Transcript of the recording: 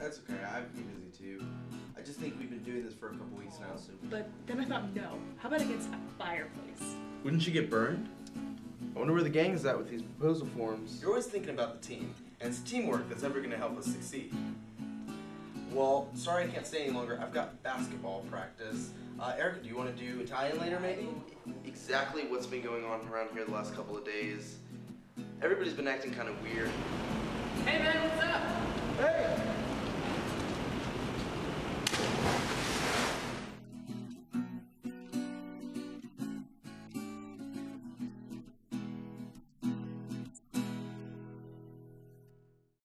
That's okay. I've been busy too. I just think we've been doing this for a couple weeks now, so. But then I thought, no. How about against a fireplace? Wouldn't she get burned? I wonder where the gang is at with these proposal forms. You're always thinking about the team, and it's teamwork that's ever going to help us succeed. Well, sorry I can't stay any longer. I've got basketball practice. Erica, do you want to do Italian later, maybe? Exactly what's been going on around here the last couple of days. Everybody's been acting kind of weird. Hey, man, what's up? Hey!